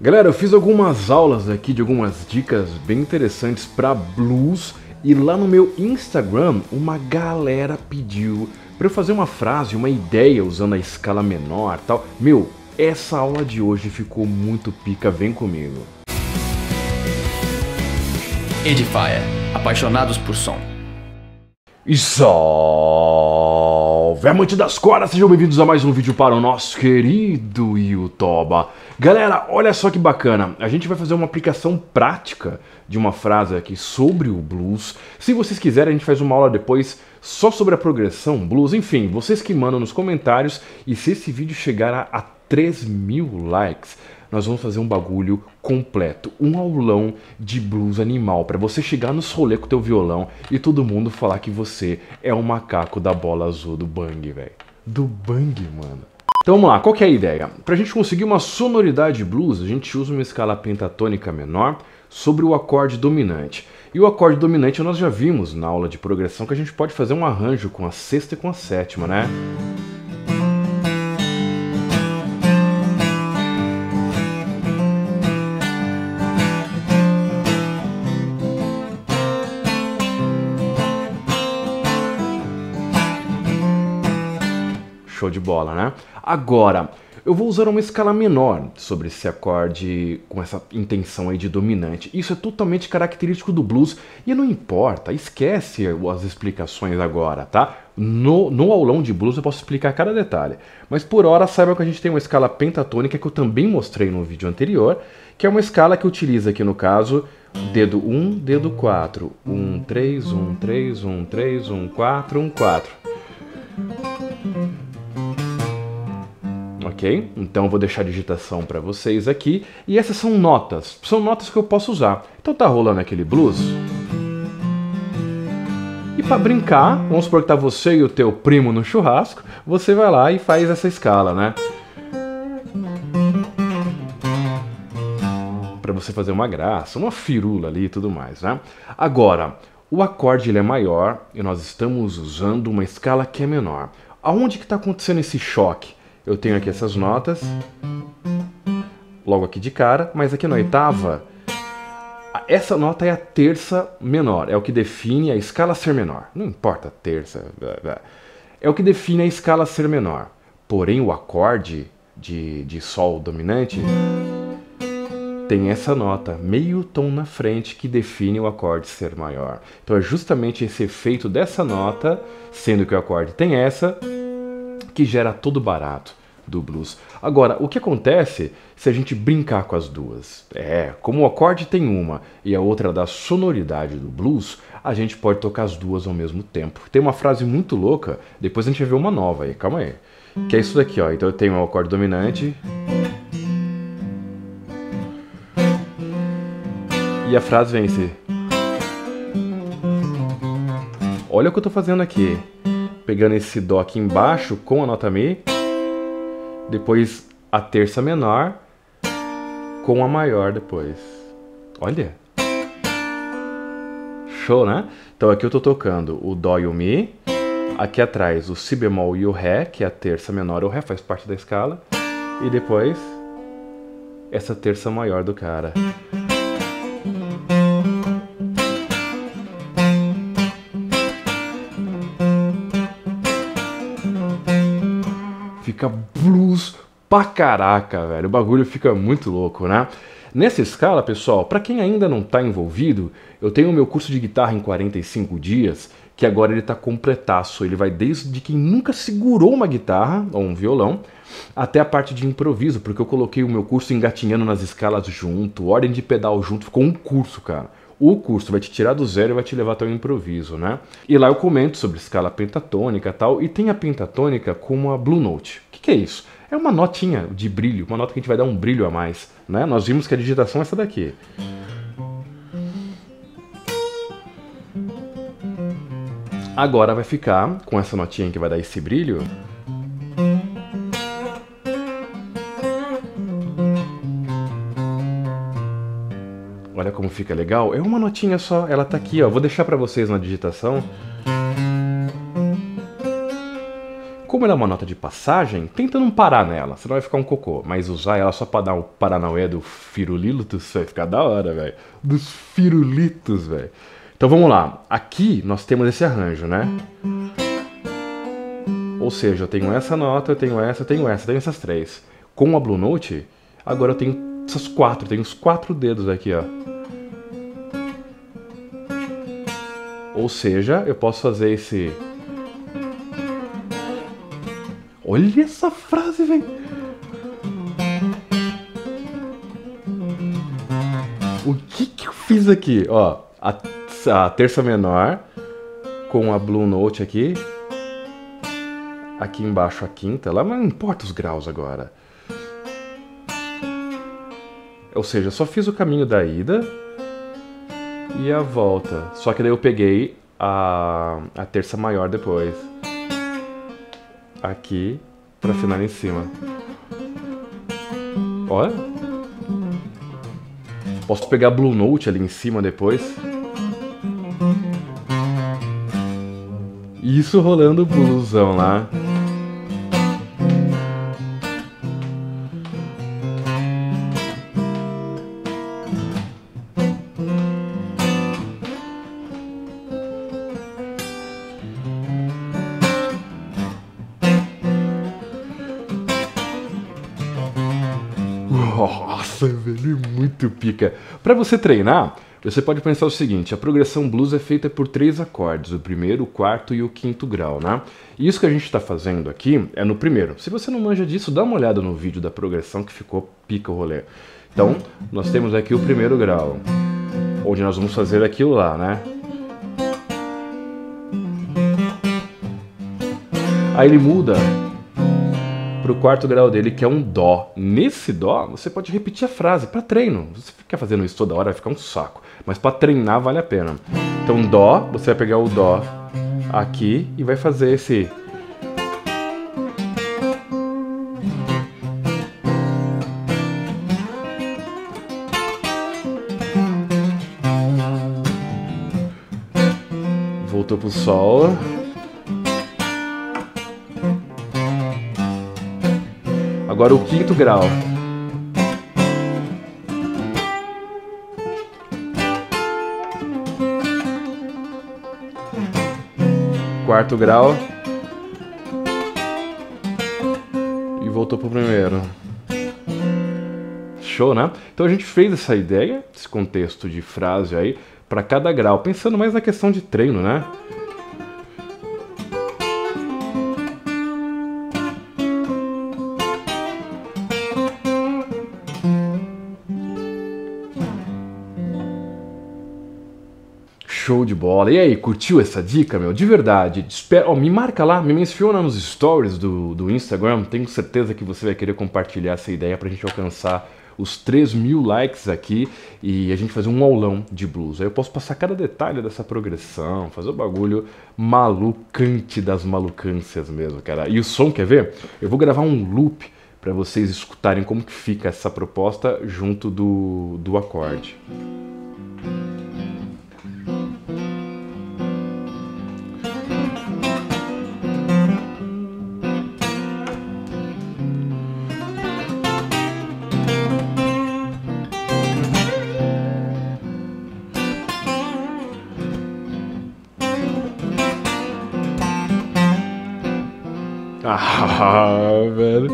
Galera, eu fiz algumas aulas aqui de algumas dicas bem interessantes para blues e lá no meu Instagram uma galera pediu para eu fazer uma frase, uma ideia usando a escala menor e tal. Meu, essa aula de hoje ficou muito pica, vem comigo. Edifier, apaixonados por som. E salve, amante das cordas, sejam bem-vindos a mais um vídeo para o nosso querido YouTube. Galera, olha só que bacana, a gente vai fazer uma aplicação prática de uma frase aqui sobre o blues. Se vocês quiserem, a gente faz uma aula depois só sobre a progressão blues. Enfim, vocês que mandam nos comentários, e se esse vídeo chegar a 3.000 likes, nós vamos fazer um bagulho completo, um aulão de blues animal, para você chegar nos rolê com teu violão e todo mundo falar que você é o macaco da bola azul do bang, velho. Do bang, mano. Então vamos lá, qual que é a ideia? Pra gente conseguir uma sonoridade blues, a gente usa uma escala pentatônica menor sobre o acorde dominante. E o acorde dominante nós já vimos na aula de progressão que a gente pode fazer um arranjo com a sexta e com a sétima, né? Show de bola, né? Agora, eu vou usar uma escala menor sobre esse acorde com essa intenção aí de dominante. Isso é totalmente característico do blues e não importa, esquece as explicações agora, tá? No aulão de blues eu posso explicar cada detalhe. Mas por hora, saiba que a gente tem uma escala pentatônica que eu também mostrei no vídeo anterior, que é uma escala que utiliza aqui no caso dedo 1, dedo 4, 1, 3, 1, 3, 1, 3, 1, 4, 1, 4. Ok? Então eu vou deixar a digitação para vocês aqui. E essas são notas que eu posso usar. Então tá rolando aquele blues. E para brincar, vamos supor que tá você e o teu primo no churrasco, você vai lá e faz essa escala, né? Para você fazer uma graça, uma firula ali e tudo mais, né? Agora, o acorde ele é maior e nós estamos usando uma escala que é menor. Aonde que tá acontecendo esse choque? Eu tenho aqui essas notas, logo aqui de cara, mas aqui na oitava, essa nota é a terça menor, é o que define a escala ser menor. Não importa a terça, é o que define a escala ser menor. Porém, o acorde de sol dominante tem essa nota, meio tom na frente, que define o acorde ser maior. Então é justamente esse efeito dessa nota, sendo que o acorde tem essa, que gera todo barato do blues. Agora, o que acontece se a gente brincar com as duas? Como o acorde tem uma e a outra da sonoridade do blues, a gente pode tocar as duas ao mesmo tempo. Tem uma frase muito louca, depois a gente vai ver uma nova aí, calma aí. Que é isso daqui, ó. Então eu tenho o acorde dominante e a frase vem assim. Olha o que eu tô fazendo aqui. Pegando esse dó aqui embaixo com a nota mi, depois a terça menor com a maior depois. Olha! Show, né? Então aqui eu tô tocando o dó e o mi, aqui atrás o si bemol e o ré, que é a terça menor, o ré faz parte da escala, e depois essa terça maior do cara. Fica blues pra caraca, velho. O bagulho fica muito louco, né? Nessa escala, pessoal, pra quem ainda não tá envolvido, eu tenho o meu curso de guitarra em 45 dias, que agora ele tá completaço. Ele vai desde quem nunca segurou uma guitarra ou um violão, até a parte de improviso, porque eu coloquei o meu curso engatinhando nas escalas junto, ordem de pedal junto, ficou um curso, cara. O curso vai te tirar do zero e vai te levar até o improviso, né? E lá eu comento sobre escala pentatônica e tal, e tem a pentatônica como a Blue Note. O que é isso? É uma notinha de brilho, uma nota que a gente vai dar um brilho a mais, né? Nós vimos que a digitação é essa daqui. Agora vai ficar com essa notinha que vai dar esse brilho. Olha como fica legal, é uma notinha só, ela tá aqui, ó, vou deixar pra vocês na digitação. como ela é uma nota de passagem, tenta não parar nela, senão vai ficar um cocô. Mas usar ela só pra dar o Paranauê do Firulito vai ficar da hora, velho. Dos Firulitos, velho. Então vamos lá. Aqui nós temos esse arranjo, né? Ou seja, eu tenho essa nota, eu tenho essa, eu tenho essa, eu tenho essas três. Com a Blue Note, agora eu tenho essas quatro, eu tenho os quatro dedos aqui, ó. Ou seja, eu posso fazer esse... Olha essa frase, velho! O que eu fiz aqui? Ó, a terça menor com a Blue Note aqui. Aqui embaixo a quinta, lá, mas não importa os graus agora. Ou seja, eu só fiz o caminho da ida e a volta. Só que daí eu peguei a terça maior depois. Aqui, pra afinar em cima. Olha. Posso pegar a Blue Note ali em cima depois. Isso rolando o bluesão lá. Nossa, velho, muito pica. Pra você treinar, você pode pensar o seguinte: a progressão blues é feita por três acordes, o primeiro, o quarto e o quinto grau, né? E isso que a gente tá fazendo aqui é no primeiro. Se você não manja disso, dá uma olhada no vídeo da progressão que ficou pica o rolê. Então, nós temos aqui o primeiro grau, onde nós vamos fazer aquilo lá, né? Aí ele muda pro quarto grau dele, que é um dó. Nesse dó, você pode repetir a frase para treino. Se você ficar fazendo isso toda hora, vai ficar um saco. Mas para treinar, vale a pena. Então, dó, você vai pegar o dó aqui e vai fazer esse... Voltou pro sol... Agora o quinto grau. Quarto grau. E voltou pro primeiro. Show, né? Então a gente fez essa ideia, esse contexto de frase aí, para cada grau, pensando mais na questão de treino, né? Show de bola. E aí, curtiu essa dica, meu? De verdade, espero, me marca lá, me menciona nos stories do Instagram. Tenho certeza que você vai querer compartilhar essa ideia pra gente alcançar os 3.000 likes aqui e a gente fazer um aulão de blues. Aí eu posso passar cada detalhe dessa progressão, fazer o bagulho malucante das malucâncias mesmo, cara. E o som, quer ver? Eu vou gravar um loop pra vocês escutarem como que fica essa proposta junto do acorde. Ah, velho.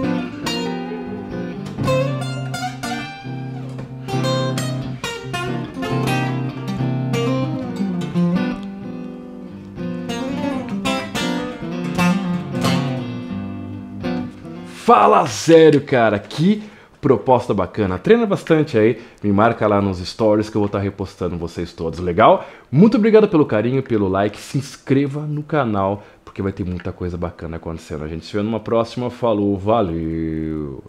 Fala sério, cara. Que proposta bacana. Treina bastante aí. Me marca lá nos stories que eu vou estar repostando vocês todos. Legal? Muito obrigado pelo carinho, pelo like. Se inscreva no canal, porque vai ter muita coisa bacana acontecendo. A gente se vê numa próxima. Falou, valeu!